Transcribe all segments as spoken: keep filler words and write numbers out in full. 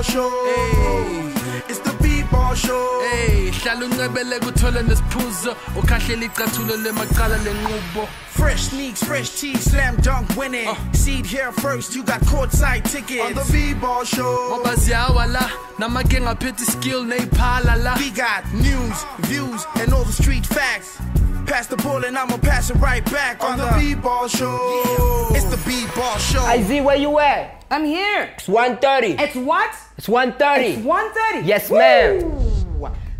Bball Show. Hey. It's the Bball Show. Hey, fresh sneaks, fresh tea, slam dunk winning. Uh. Seed here first, you got courtside tickets. On the Bball Show. We got news, views, and all the street facts. Pass the ball and I'ma pass it right back on, on the, the Bball Show. Yeah. It's the Bball Show. I see where you at. I'm here. It's one thirty. It's what? It's one thirty. It's one thirty? Yes, ma'am.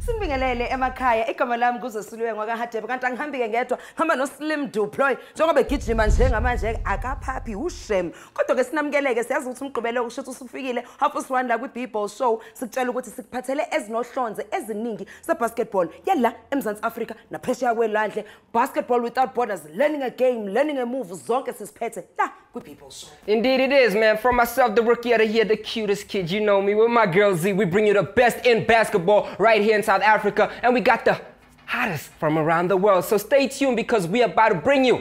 Simbingelele emakhaya igama lami kuzosilwe ngakaHadebe kanti angihambi ngedwa hamba no Slim deploy njengoba egijima njengamanje akaphaphi uShem kodwa ke sinamukeleke siyazi ukuthi umgqibelo kushuthi usufikile half past one la kwi Bball Show sikutshela ukuthi sikuphathele ezinohlonze eziningi se basketball yala eMzansi Africa naphesheya kwelwandle basketball without borders learning a game learning a move zonke sisiphethe la kwi Bball Show. Indeed it is, man. From myself, the rookie of the year, the cutest kid, you know me, with my girl Z, we bring you the best in basketball right here in South Africa, and we got the hottest from around the world. So stay tuned because we're about to bring you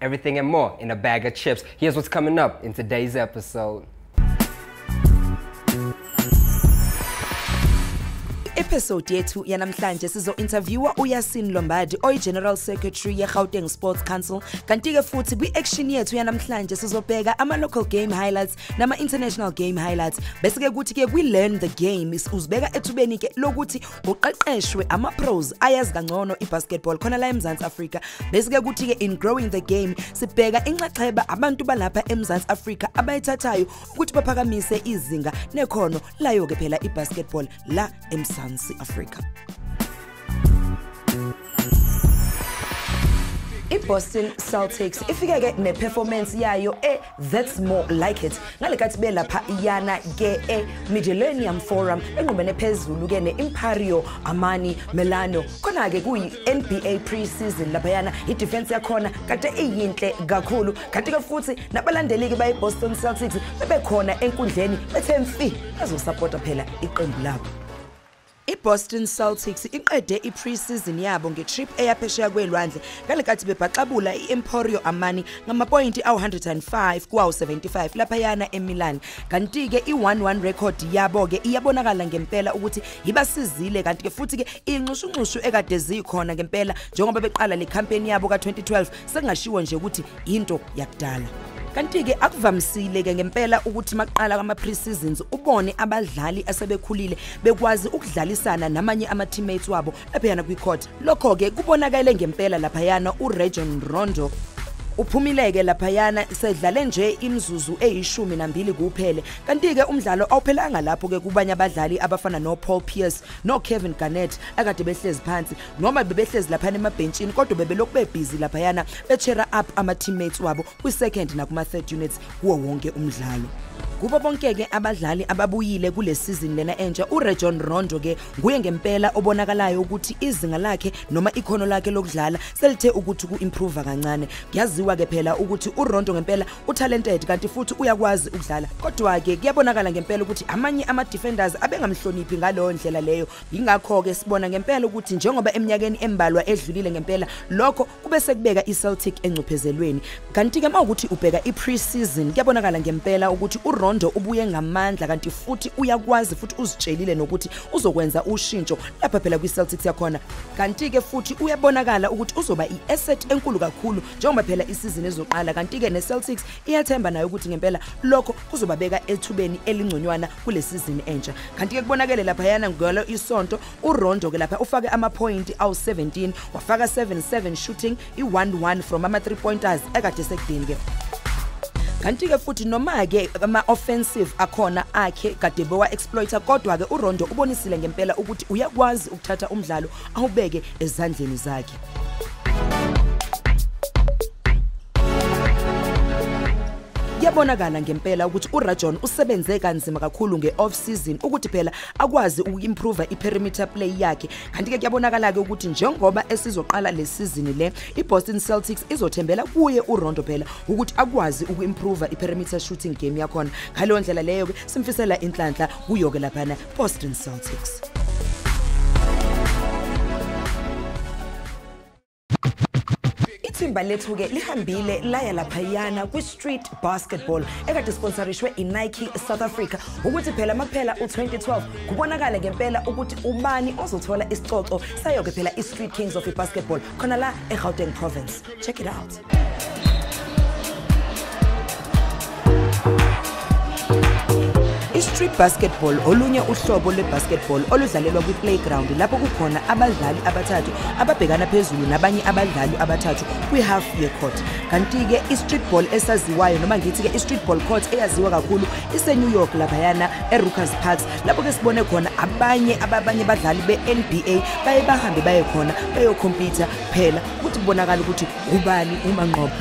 everything and more in a bag of chips. Here's what's coming up in today's episode. Episode yethu yanamhlanje sizo-interviewa uYaseen Lombard oyi-General Secretary yeGauteng Sports Council. Kanti-ke futhi kwi-action yethu yanamhlanje sizobheka ama-local game highlights nama-international game highlights. Bese-ke kuthi-ke kwi-learn the game uzibeka ethubeni-ke lokuthi uqeqeshwe ama-pros ayazi kangcono i-basketball khona la eMzansi Africa. Bese-ke kuthi-ke in growing the game sibheka inxaxheba abantu balapha eMzansi Africa abayithathayo ukuthi baphakamise izinga nekhono layo-ke phela i-basketball la eMzansi Africa. Boston Celtics ifike ke ne performance yayo eh that's more like it ngalekathi belapha iyana ke eh Millennium Forum enqubene phezulu ke ne Imperial Armani Milano khona ke kuyi N B A preseason lapha yana i defense yakhona kade eyinhle kakhulu kanti ke futhi nabalandeleki baye Boston Celtics bebekhona enkundleni bethe mfi bazosupporta phela iqembu labo. I-Boston Celtics iqede i-preseason yabo nge-trip eyaphesheya kwelwandle ngalekathi bebhaqabula i-Emporio Armani ngamapointi awu-one oh five kwawu-seventy-five laphayana eMilan. Kanti-ke i-one one record yabo-ke iyabonakala ngempela ukuthi ibasizile kanti-ke futhi-ke iyinxushunxushu ekade zikhona ngempela njengoba beqala le campaign yabo ka-twenty twelve sekungashiwo nje ukuthi into yakudala. Kanti-ke akuvamisile-ke ngempela ukuthi maqala kwama-preseasons ubone abadlali asebekhulile bekwazi ukudlalisana namanye ama-teammates wabo laphayana kwi-court. Lokho-ke kubonakale ngempela laphayana uRegion Rondo uphumileke laphayana sedlale nje imzuzu eyishumi nambili kuphele. Kanti-ke umdlalo awuphelanga lapho-ke kubanye abadlali abafana no-Paul Pierce no-Kevin Garnett akade behlezi phansi noma bebehlezi laphayana emabhentshini kodwa bebelokhu bebhizi laphayana be-cheer up ama-teammates wabo kwi-second nakuma-third units kuwo wonke umdlalo. Kubo bonke-ke abadlali ababuyile kule season lena entsha uRegion Rondo-ke nguye ngempela obonakalayo ukuthi izinga lakhe noma ikhono lakhe lokudlala selithe ukuthi ku-improve kancane. Kuyaziwa-ke phela ukuthi uRondo ngempela utalented kanti futhi uyakwazi ukudlala kodwa-ke kuyabonakala ngempela ukuthi amanye ama-defenders abengamhloniphi ngaleyo ndlela leyo. Yingakho-ke sibona ngempela ukuthi njengoba eminyakeni embalwa edlulile ngempela lokho kube sekubeka i-Celtic engcuphezelweni. Kanti-ke uma ukuthi ubheka i-pre-season kuyabonakala ngempela ukuthi uRondo ubuye ngamandla kanti futhi uyakwazi futhi uzitshelile nokuthi uzokwenza ushintsho lapha phela kwi-Celtics yakhona. Kanti-ke futhi uyabonakala ukuthi uzoba i-asset enkulu kakhulu njengoba phela isizini ezoqala. Kanti-ke ne-Celtics iyathemba nayo ukuthi ngempela lokho kuzobabeka ethubeni elingconywana kule season entsha. Kanti-ke kubonakele laphayana ngalo isonto uRondo-ke lapha ufake amapointi awu-seventeen wafaka seven seven shooting i-one one from ama-three pointers ekade sekudini-ke. Kanti-ke futhi noma-ke ama-offensive akhona akhe kade bewa-exploita kodwa-ke uRondo ubonisile ngempela ukuthi uyakwazi ukuthatha umdlalo awubeke ezandleni zakhe. Yabonakala ngempela ukuthi uRajon usebenze kanzima kakhulu nge-off-season ukuthi phela akwazi uku-improve i-perimeter play yakhe. Kanti-ke kuyabonakala-ke ukuthi njengoba esizoqala le season le i-Boston Celtics izothembela kuye uRondo phela ukuthi akwazi uku-improve i-perimeter shooting game yakhona. Ngaleyo ndlela leyo-ke simfisela inhlanhla kuyo-ke laphana Boston Celtics. iqemba lethu ke lihambile laya laphayana ku street basketball ekade sponsorishwe iNike South Africa ukuthi phela makuphela u twenty twelve kubonakala ngempela ukuthi ubani ozothola isicoco sayo ke phela iStreet Kings of iBasketball khona la eGauteng province. Check it out. Street basketball olunye uhlobo lebasketball oludlalelwa ku playground lapho kukhona abadlali abathathu ababhekana phezulu nabanye abadlali abathathu kwi half ye court. Kanti ke i-street ball esaziwayo noma ngithi ke i-street ball court eyaziwa kakhulu ise-New York laphayana e-Rutgers Park lapho ke sibone khona abanye ababanye badlali be-N B A baye bahambe baye khona bayokhompyutha phela ukuthi kubonakala ukuthi ubani umanqobo.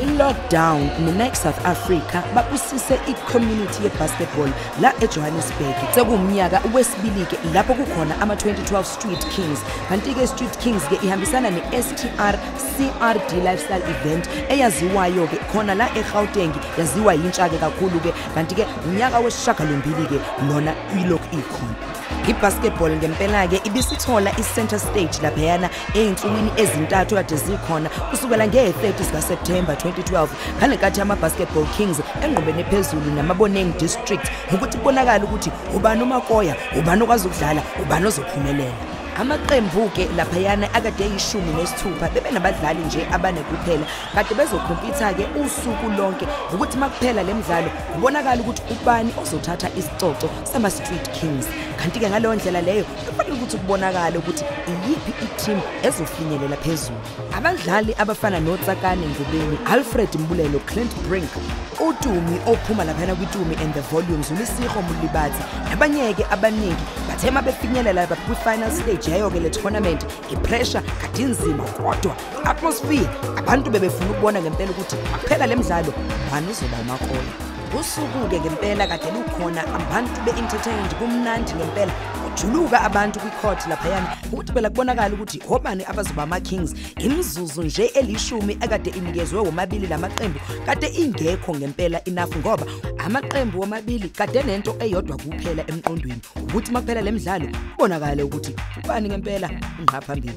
In lockdown, Nike South Africa babusise i-community ye-basketball la eJohannesburg. Sekumnyaka wesibili ke lapho kukhona ama twenty twelve Street Kings. Kanti ke Street Kings ke ihambisana ne-S T R C R D lifestyle event eyaziwayo ke khona la eGauteng, yaziwa yintsha ke kakhulu ke. Kanti ke unyaka wesishiyagalombili ke lona ilokhu ikhona. I-basketball ngempela ke ibisithola i-center stage laphayana ey'nsukwini ezintathu kade zikhona kusukela nge-thirtieth ka September twenty twelve ngalekathi ama-Basketball Kings enqubene phezulu namaboneng district ukuthi kubonakala ukuthi ubani umakoya, ubani okwazi ukudlala, ubani ozophumelela. Amaqembu ke laphayana akade eyishumi nesithupha bebe nabadlali nje abane kuphela kade bezokhompyutha ke usuku lonke ukuthi makuphela lemidlalo kubonakala ukuthi ubani ozothatha isicoco sama Street Kings. Kanti ke ngaleyo ndlela leyo kufanele ukuthi kubonakala ukuthi iyiphi i-team ezofinyelela phezulu. Abadlali abafana noTsakane Ngubeni, Alfred Mbulelo, Clint Brink, uDumi ophuma laphana kwiDumi and the Volumes, uLisiho Mulibathi nabanye ke abaningi bathe mabefinyelela kwi-final stage yayo-ke le tournament. I-pressure kadinzima kodwa atmosphere abantu bebefuna ukubona ngempela ukuthi kuphela le midlalo bani uzoba umakoya. Usuku-ke ngempela kade lukhona abantu be-entertained, kumnandi ngempela kujuluka abantu kwi-court laphayana ukuthi phela kubonakala ukuthi obani abazoba ama-Kings. Imizuzu nje elishumi akade inikezwe womabili lamaqembu kade ingekho ngempela inafu ngoba amaqembu womabili kade nento eyodwa kuphela emqondweni ukuthi makuphela lemidlalo kubonakala ukuthi ubani ngempela ngqa phambili.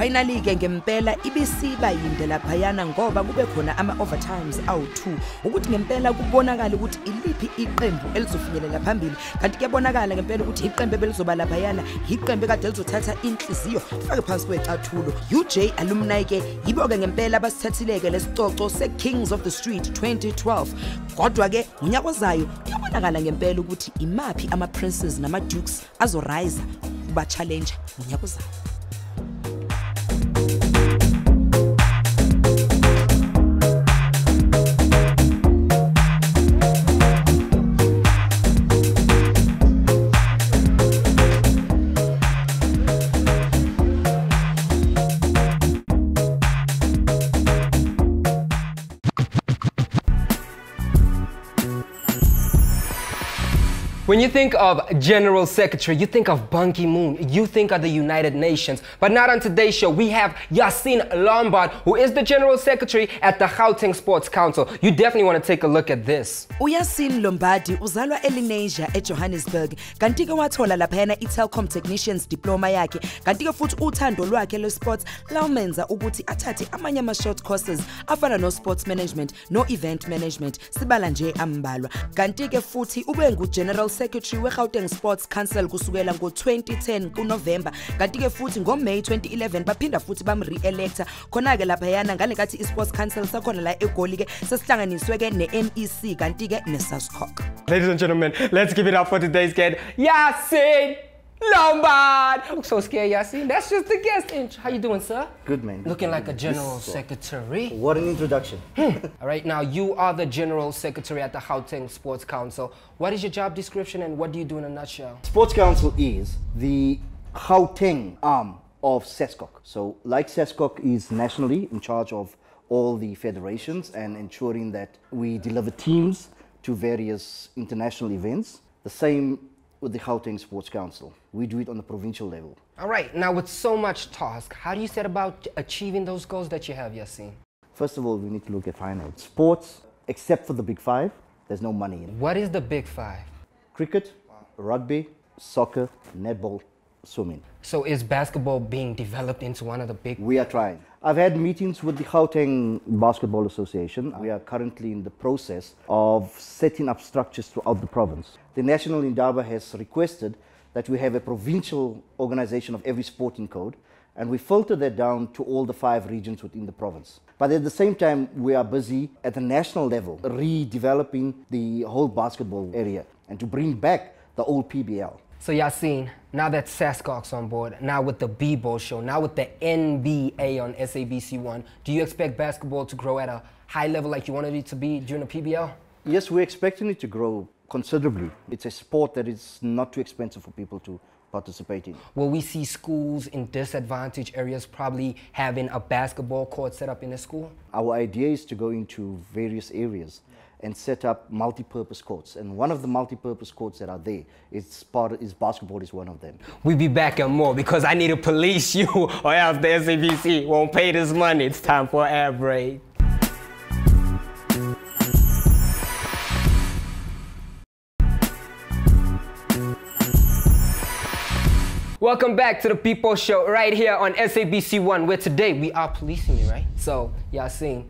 Finally ke ngempela ibisiba yinde laphayana ngoba kube khona ama-overtimes awu two ukuthi ngempela kubonakala ukuthi iliphi iqembu elizofinyelela phambili. Kanti kuyabonakala ngempela ukuthi iqembu ebelizoba laphayana iqembu ekade lizothatha inhliziyo fake phansi kwecathulo. U J alumni ke yibo-ke ngempela abasithathileke lesicoco se-Kings of the Street twenty twelve. Kodwa-ke ngonyaka ozayo kuyabonakala ngempela ukuthi imaphi ama-princes nama-dukes azorayisa ukuba-challenge ngonyaka ozayo. When you think of General Secretary, you think of Ban Ki-moon, you think of the United Nations. But not on today's show. We have Yaseen Lombard, who is the General Secretary at the Gauteng Sports Council. You definitely want to take a look at this. Yaseen Lombard uzalwa eLenasia eJohannesburg. Kanti ke wathola laphayana i-Telecom Technicians diploma yakhe. Kanti ke futhi uthando lwakhe lwe-sports lawumenza ukuthi athathe amanye ama-short courses afana no-sports management, no-event management, sibala nje ambalwa. Kanti ke futhi ube ngu-General Secretary we-Gauteng Sports Council kusukela ngo-twenty ten kuNovember. Kanti ke futhi ngoMay twenty eleven baphinda futhi bam-re-electa. Khona ke laphayana ngalekathi i-Sports Council sakhona la eGoli ke sesihlanganiswe ke ne-M E C kanti ke ne-SESCOC. Ladies and gentlemen, let's give it up for today's guest, Yaseen Lombard. I'm so scared, Yaseen. That's just the guest inch. How you doing, sir? Good, man. Looking like a General Secretary. What an introduction. All right, now you are the General Secretary at the Gauteng Sports Council. What is your job description and what do you do in a nutshell? Sports Council is the Gauteng arm of SESCOC. So like SESCOC is nationally in charge of all the federations and ensuring that we deliver teams to various international events. The same with the Gauteng Sports Council. We do it on the provincial level. All right, now with so much task, how do you set about achieving those goals that you have, Yaseen? First of all, we need to look at finance. Sports, except for the big five, there's no money in it. What is the big five? Cricket, wow. Rugby, soccer, netball, swimming. So is basketball being developed into one of the big... We are trying. I've had meetings with the Gauteng Basketball Association. We are currently in the process of setting up structures throughout the province. The National Indaba has requested that we have a provincial organization of every sporting code, and we filter that down to all the five regions within the province. But at the same time, we are busy at the national level redeveloping the whole basketball area and to bring back the old P B L. So Yaseen, now that SESCOC's on board, now with the B-Ball show, now with the N B A on S A B C one, do you expect basketball to grow at a high level like you wanted it to be during the P B L? Yes, we're expecting it to grow considerably. It's a sport that is not too expensive for people to participate in. Will we see schools in disadvantaged areas probably having a basketball court set up in a school? Our idea is to go into various areas and set up multi-purpose courts. And one of the multi-purpose courts that are there is, part of, is basketball is one of them. We'll be back and more because I need to police you or else the S A B C won't pay this money. It's time for an air break. Welcome back to the People Show right here on S A B C one, where today we are policing you, right? So, Yaseen,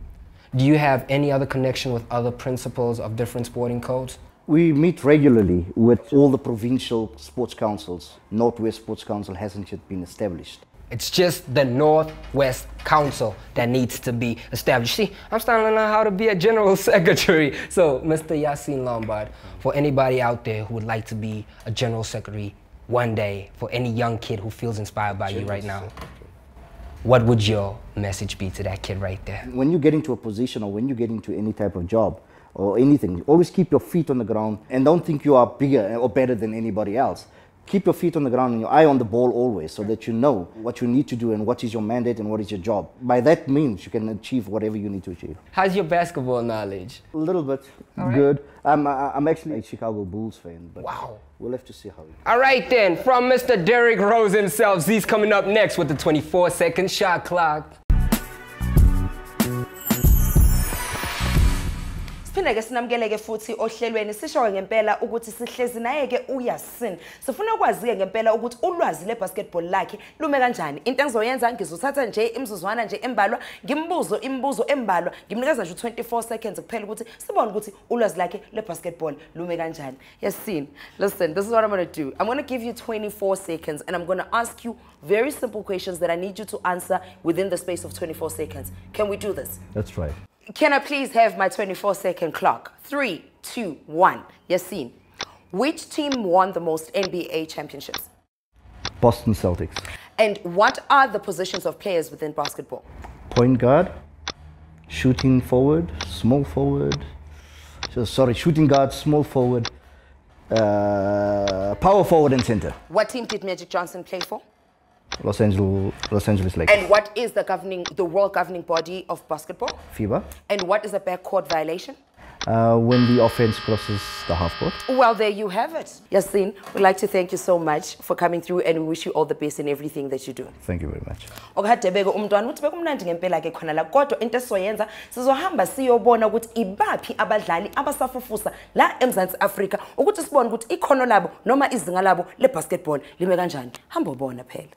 do you have any other connection with other principals of different sporting codes? We meet regularly with all the provincial sports councils. Northwest Sports Council hasn't yet been established. It's just the Northwest Council that needs to be established. See, I'm starting to learn how to be a general secretary. So, Mister Yaseen Lombard, for anybody out there who would like to be a general secretary one day, for any young kid who feels inspired by general you right now, secretary. What would your message be to that kid right there? When you get into a position or when you get into any type of job or anything, always keep your feet on the ground and don't think you are bigger or better than anybody else. Keep your feet on the ground and your eye on the ball always so that you know what you need to do and what is your mandate and what is your job. By that means, you can achieve whatever you need to achieve. How's your basketball knowledge? A little bit. Right. Good. I'm, I'm actually a Chicago Bulls fan, but wow. We'll have to see how it goes. All right then, from Mister Derrick Rose himself, he's coming up next with the twenty-four second shot clock. Siphinde sinamkeleke futhi ohlelweni sisho ngempela ukuthi sihlezi naye ke uYaseen. Sifuna ukwazi ngempela ukuthi ulwazi lebasketball lakhe lume kanjani. Into engizoyenza ngizothatha nje imizuzwana nje embalwa, ngimbuzo imibuzo embalwa, ngimnikeza nje twenty-four seconds kuphela ukuthi sibone ukuthi ulwazi lakhe lebasketball lume kanjani. Yaseen, listen, this is what I'm going to do. I'm going to give you twenty-four seconds and I'm going to ask you very simple questions that I need you to answer within the space of twenty-four seconds. Can we do this? That's right. Can I please have my twenty-four second clock? Three, two, one. Yaseen, which team won the most N B A championships? Boston Celtics. And what are the positions of players within basketball? Point guard, shooting forward, small forward. So, sorry, shooting guard, small forward, uh, power forward and center. What team did Magic Johnson play for? Los Angeles, Los Angeles Lakers. And what is the governing, the world governing body of basketball? FIBA. And what is a backcourt violation? Uh, when the offense crosses the half court. Well, there you have it. Yaseen, we'd like to thank you so much for coming through and we wish you all the best in everything that you do. Thank you very much. Africa.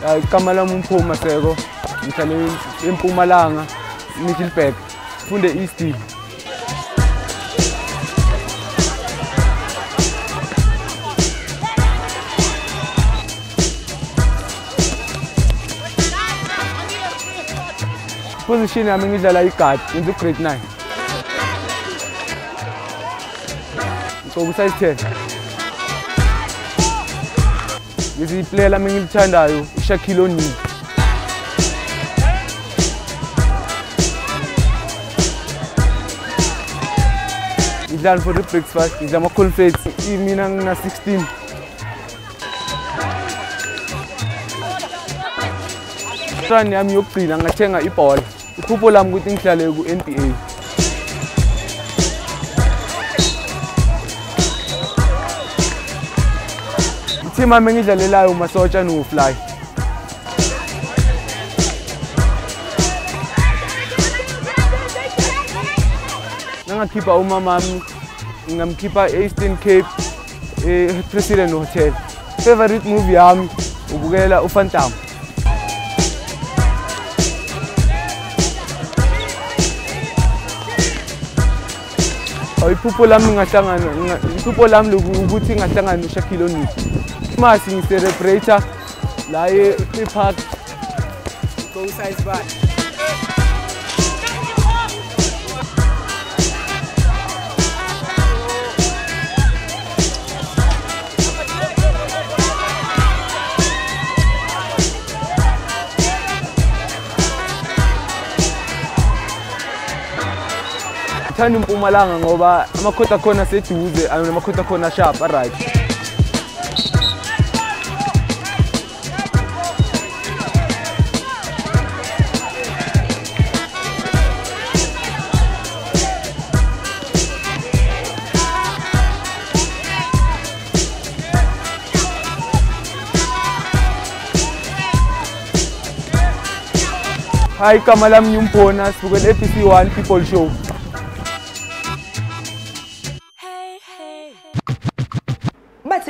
I kamala mumphuma seko ngihlale eMpumalanga Middelburg funde East Hill. Position yami ngidlala i-guard into grade nine. Ngoba size ten. Ngezi player lami ngilithandayo uShaquille O'Neal. Ngidlala for the breakfast, ngidlala amakhonfethi, mina ngina sixteen. Strand yami yokugcina ngathenga ibhola. Iphupho lami ukuthi ngidlale ku-N B A. Sima mengidlalelayo uMasotsha noFly. ngakhipha umamami ngamkhipha Eastern Cape e President Hotel. Favorite movie yami ubukela uFantam. Iphupho lami ngahlangana iphupho lami ukuthi ngahlangana noShaquille O'Neal. Mase ngiselebrate la ePark Go Size Bar. Thanda uMpumalanga ngoba amakhoti akhona seduze and amakhoti akhona sharp right. Hi Kamalam Nyumpona sibukele S A B C one People Show.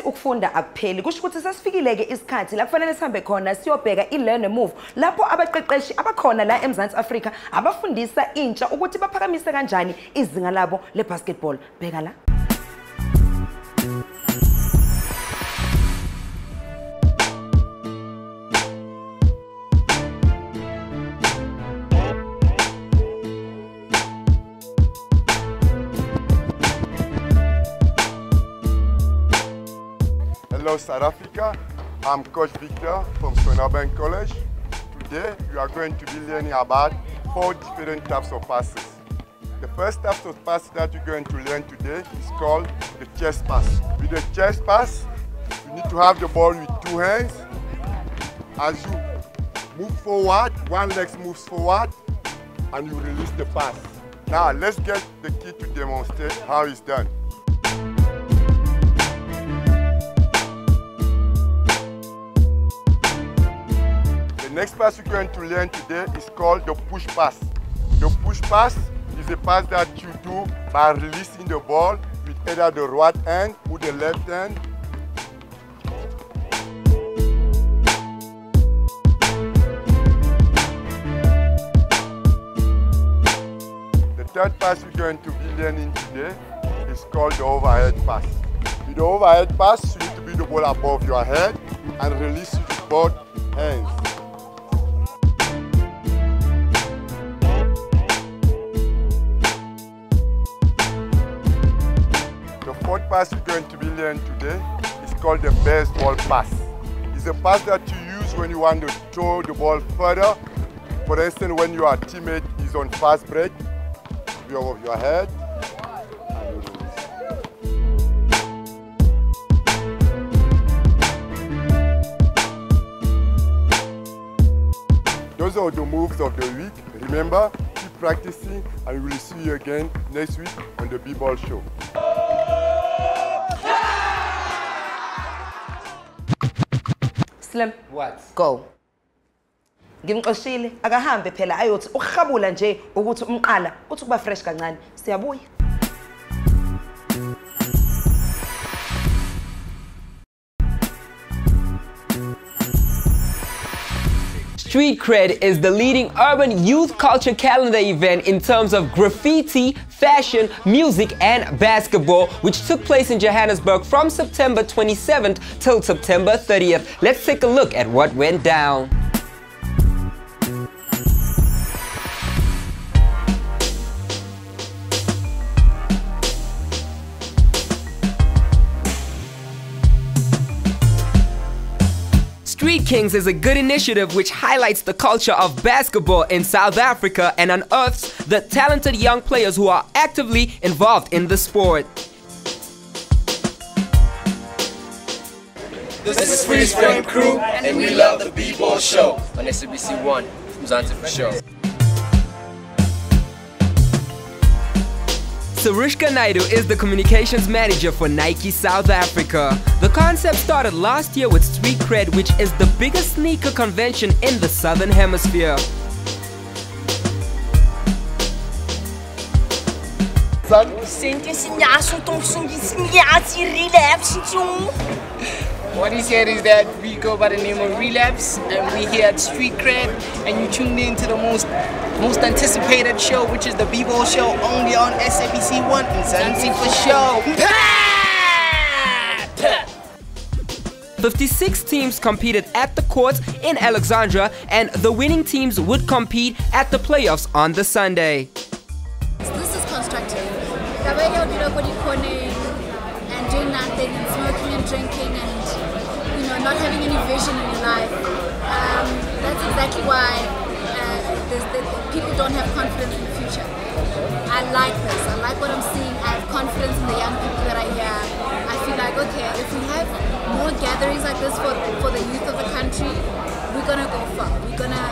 Ukufunda akupheli kusho ukuthi sasifikile ke isikhathi la kufanele sihambe khona siyobheka iLearn and Move lapho abaqeqeshi abakhona la eMzansi Afrika abafundisa intsha ukuthi baphakamise kanjani izinga labo lebasketball. Bheka la South Africa. I'm Coach Victor from Swan Urban College. Today you are going to be learning about four different types of passes. The first type of pass that you're going to learn today is called the chest pass. With the chest pass, you need to have the ball with two hands. As you move forward, one leg moves forward and you release the pass. Now let's get the kid to demonstrate how it's done. Next pass we're going to learn today is called the push pass. The push pass is a pass that you do by releasing the ball with either the right hand or the left hand. The third pass we're going to be learning today is called the overhead pass. With the overhead pass, you need to be the ball above your head and release it with both hands. The pass we're going to be learning today is called the baseball pass. It's a pass that you use when you want to throw the ball further. For instance, when your teammate is on fast break, you have your head. Those are the moves of the week. Remember, keep practicing and we will see you again next week on the Bball Show. Slim, what? Go. Ngimqoshile akahambe phela ayothi ukhabula nje ukuthi umqala uthi kuba fresh kancane siyabuya. Street Cred is the leading urban youth culture calendar event in terms of graffiti, fashion, music and basketball, which took place in Johannesburg from September twenty-seventh till September thirtieth. Let's take a look at what went down. Street Kings is a good initiative which highlights the culture of basketball in South Africa and unearths the talented young players who are actively involved in the sport. This is Street Cred crew and we love the Bball Show on S A B C one. Mzansi Fo Sho. Sirushka Naidu is the communications manager for Nike South Africa. The concept started last year with Street Cred, which is the biggest sneaker convention in the Southern Hemisphere. What he said is that we go by the name of Relapse, and we here at Street Cred, and you tuned in to the most most anticipated show, which is the B-Ball Show, only on S A B C one. Mzansi Fo Sho. fifty-six teams competed at the courts in Alexandra, and the winning teams would compete at the playoffs on the Sunday. This is constructive. And doing nothing and smoking and drinking and, you know, not having any vision in your life. Um, that's exactly why uh, there's, there's, people don't have confidence in the future. I like this. I like what I'm seeing. I have confidence in the young people that I hear. I feel like, okay, if we have more gatherings like this for for the youth of the country, we're gonna go far. We're gonna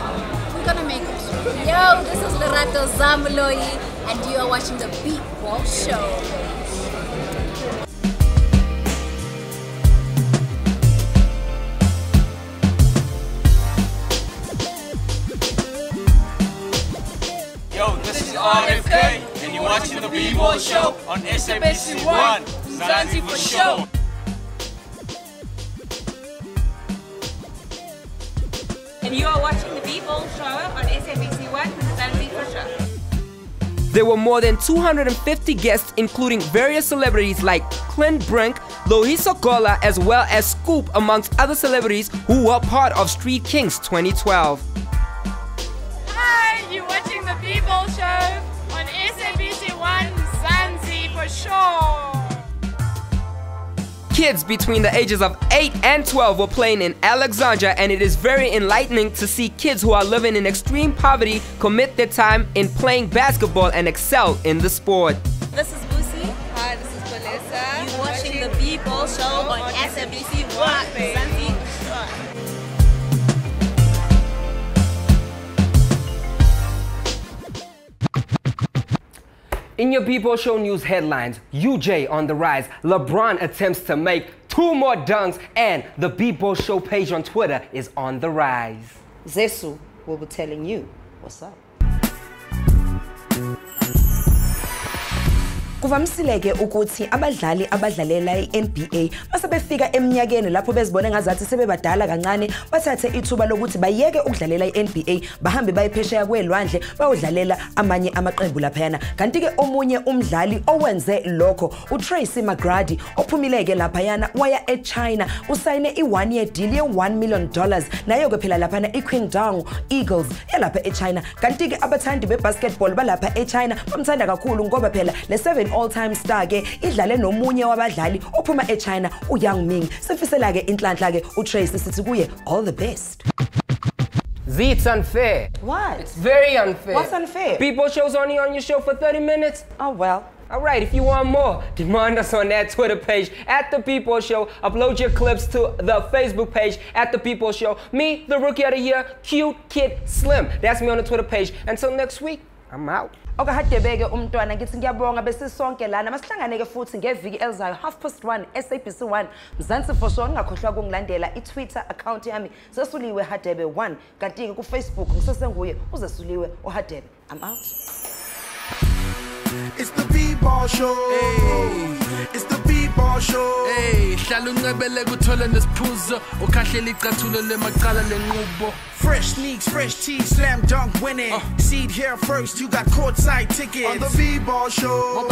we're gonna make it. Yo, this is Lerato Zamuloyi, and you are watching the Bball Show. R F K, and you're watching the B-Ball Show on S A B C one. Mzansi Fo Sho. And you are watching the B-Ball Show on S A B C one. Mzansi Fo Sho. There were more than two hundred fifty guests, including various celebrities like Clint Brink, Lohiso Kola, as well as Scoop, amongst other celebrities who were part of Street Kings twenty twelve. Hi, you're watching the B-Ball Show on S A B C one. Mzansi Fo Sho. Kids between the ages of eight and twelve were playing in Alexandra, and it is very enlightening to see kids who are living in extreme poverty commit their time in playing basketball and excel in the sport. This is Busi. Hi, this is Vanessa. You're watching the B-Ball Show on S A B C one. Mzansi Fo Sho. In your B-Ball Show news headlines, U J on the rise, LeBron attempts to make two more dunks, and the B-Ball Show page on Twitter is on the rise. Zesu will be telling you what's up. Kuvamisileke ukuthi abadlali abadlalela i-N B A basebefika eminyakeni lapho bezibone ngazathi sebebadala kancane bathathe ithuba lokuthi bayeke ukudlalela i-N B A bahambe bayiphesheya kwelwandle bayodlalela amanye amaqembu laphayana. Kanti ke omunye umdlali owenze lokho uTracy McGrady ophumileke laphayana waya eChina usayine i-one year deal ye one million dollars nayo ke phela laphana iQuangdong Eagles yalapha eChina. Kanti ke abathandi bebasketball balapha eChina bamthanda kakhulu ngoba phela le all-time star ke idlale nomunye wabadlali ophuma eChina uYang Ming. Sifisela ke inhlanhla ke uTracy sithi kuye all the best. Z, it's unfair. What? It's very unfair. What's unfair? B-Ball Show's only on your show for thirty minutes. Oh well. All right, if you want more, demand us on that Twitter page at The B-Ball Show. Upload your clips to the Facebook page at The B-Ball Show. Me, the Rookie of the Year, Cute Kid Slim. That's me on the Twitter page. Until next week, I'm out. Oka hadebeke umntwana ngithi ngiyabonga bese sonke lana masihlangane ke futhi ngeviki elizayo half past one S A B C one. Mzansi Fo Sho ngakhohlwa ukungilandela iTwitter account yami Zesuliwe Hadebe one, kanti ke ku Facebook ngisesenguye uZesuliwe uHadebe. I'm out. It's the B-Ball Show. Hey. It's the B-Ball Show. Hey, hlala unqebele kuthola nesiphuzo ukhahlela icathulo lemaqala lenqubo. Fresh sneaks, fresh tees, slam dunk winning. Uh. Seed here first, you got courtside tickets on the B-Ball Show.